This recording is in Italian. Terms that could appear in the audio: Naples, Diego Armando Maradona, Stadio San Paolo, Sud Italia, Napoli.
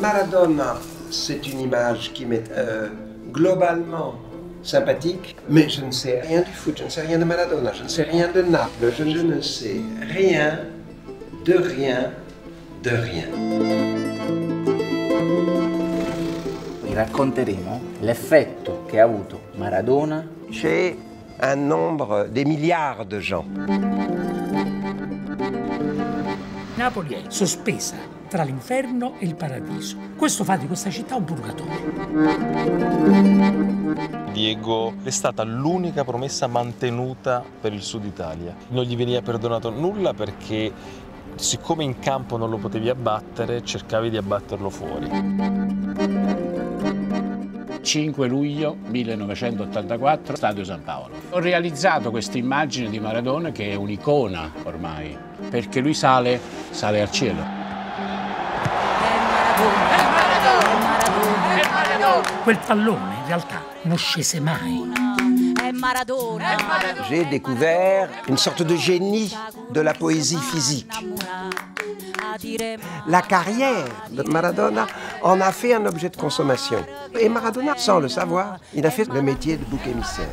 Maradona, c'est une image qui m'est globalement sympathique, mais je ne sais rien du foot, je ne sais rien de Maradona, je ne sais rien de Naples, je ne sais rien de rien de rien. Vi racconteremo l'effetto che ha avuto Maradona. C'è un nombre, des milliards de gens. Napoli è sospesa tra l'inferno e il paradiso. Questo fa di questa città un purgatorio. Diego è stata l'unica promessa mantenuta per il Sud Italia. Non gli veniva perdonato nulla perché, siccome in campo non lo potevi abbattere, cercavi di abbatterlo fuori. 5 luglio 1984, Stadio San Paolo. Ho realizzato questa immagine di Maradona che è un'icona ormai, perché lui sale al cielo. Quel pallone in realtà non scese mai. J'ai découvert une sorte de génie de la poésie physique. La carrière de Maradona en a fait un objet de consommation. Et Maradona, sans le savoir, il a fait le métier de bouc émissaire.